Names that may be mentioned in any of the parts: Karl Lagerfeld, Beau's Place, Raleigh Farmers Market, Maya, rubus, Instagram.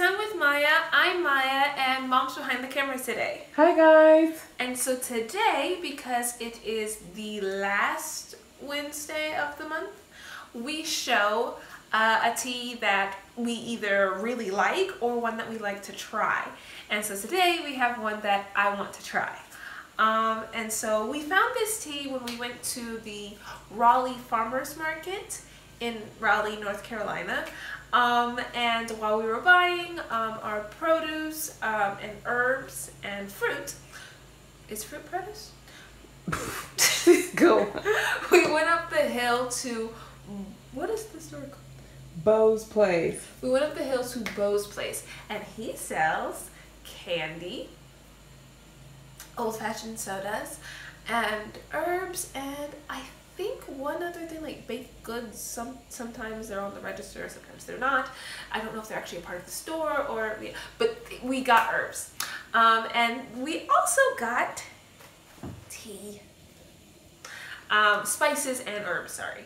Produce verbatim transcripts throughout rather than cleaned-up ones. Time with Maya. I'm Maya and Mom's behind the camera today. Hi guys! And so today, because it is the last Wednesday of the month, we show uh, a tea that we either really like or one that we like to try. And so today we have one that I want to try. Um, and so we found this tea when we went to the Raleigh Farmers Market in Raleigh, North Carolina. Um, and while we were buying um, our produce um, and herbs and fruit, is fruit produce? Go. We went up the hill to, what is the store called? Beau's Place. We went up the hill to Beau's Place, and he sells candy, old-fashioned sodas, and herbs, and I I think one other thing, like baked goods. Some sometimes they're on the register, sometimes they're not. I don't know if they're actually a part of the store or, but we got herbs, um, and we also got tea, um, spices and herbs. Sorry.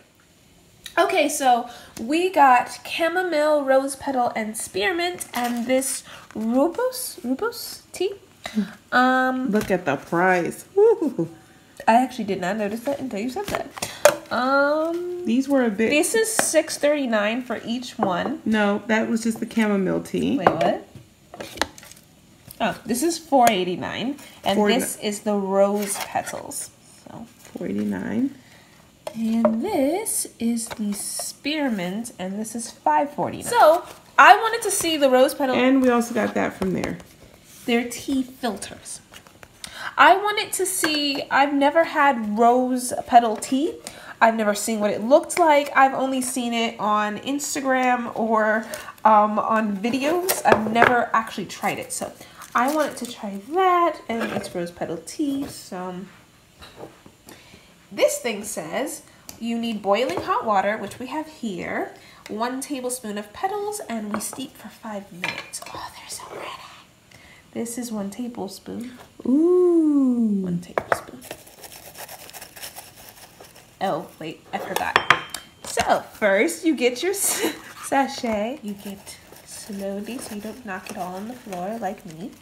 Okay, so we got chamomile, rose petal, and spearmint, and this rubus rubus tea. Um, Look at the price. Woo. I actually did not notice that until you said that. Um, These were a bit... This is six thirty-nine for each one. No, that was just the chamomile tea. Wait, what? Oh, this is four eighty-nine. And forty-nine. This is the rose petals. So four eighty-nine. And this is the spearmint. And this is five forty-nine. So, I wanted to see the rose petal. And we also got that from there. They're tea filters. I wanted to see, I've never had rose petal tea. I've never seen what it looked like. I've only seen it on Instagram or um, on videos. I've never actually tried it. So I wanted to try that, and it's rose petal tea. So this thing says you need boiling hot water, which we have here, one tablespoon of petals, and we steep for five minutes. Oh, they're so pretty. This is one tablespoon. Ooh. One tablespoon. Oh, wait, I forgot. So, first you get your sachet. You get slowly so you don't knock it all on the floor like me.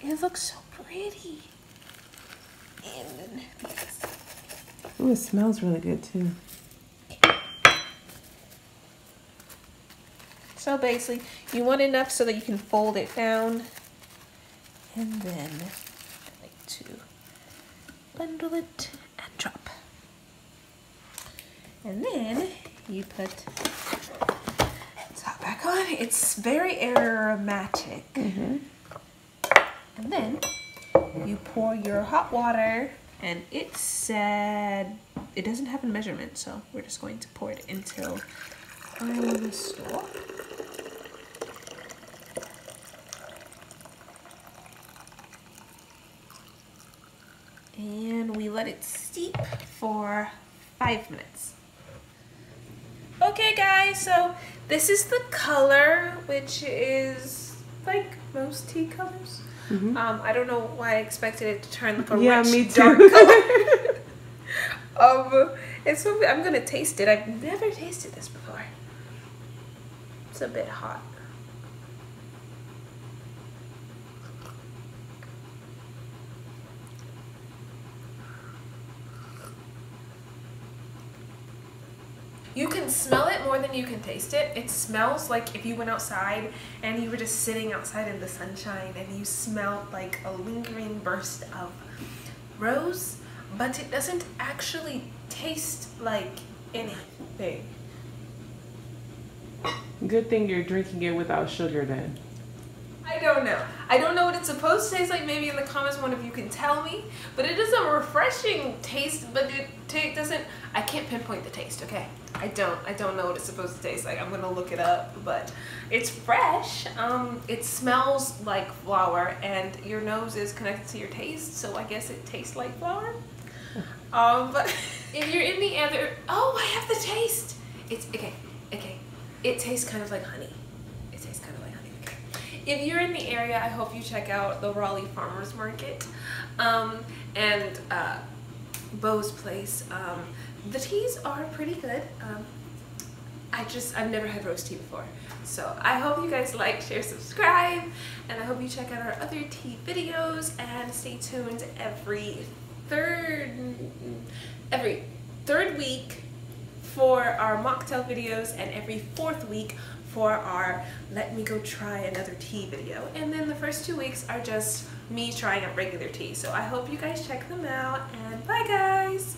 It looks so pretty. And then this. Ooh, it smells really good too. So basically, you want enough so that you can fold it down, and then I like to bundle it and drop. And then you put top back on. It's very aromatic. Mm-hmm. And then you pour your hot water, and it said it doesn't have a measurement, so we're just going to pour it until the store. And we let it steep for five minutes. Okay guys, so this is the color, which is like most tea colors. Mm-hmm. um, I don't know why I expected it to turn like a yeah, rich me too. dark color. um, it's so, I'm gonna taste it. I've never tasted this before. It's a bit hot. You can smell it more than you can taste it. It smells like if you went outside and you were just sitting outside in the sunshine and you smelled like a lingering burst of rose, but it doesn't actually taste like anything. Good thing you're drinking it without sugar then. I don't know. I don't know what it's supposed to taste like. Maybe in the comments one of you can tell me. But it is a refreshing taste, but it t doesn't... I can't pinpoint the taste, okay? I don't. I don't know what it's supposed to taste like. I'm going to look it up, but it's fresh. Um, it smells like flour, and your nose is connected to your taste, so I guess it tastes like flour. Um, but if you're in the other... Oh, I have the taste! It's... Okay, okay. It tastes kind of like honey. It tastes kind of like honey. Okay. If you're in the area, I hope you check out the Raleigh Farmers Market um, and uh, Beau's Place. Um, the teas are pretty good. Um, I just, I've never had rose tea before. So I hope you guys like, share, subscribe, and I hope you check out our other tea videos, and stay tuned every third, every third week for our mocktail videos, and every fourth week for our let me go try another tea video. And then the first two weeks are just me trying out regular tea. So I hope you guys check them out, and bye guys!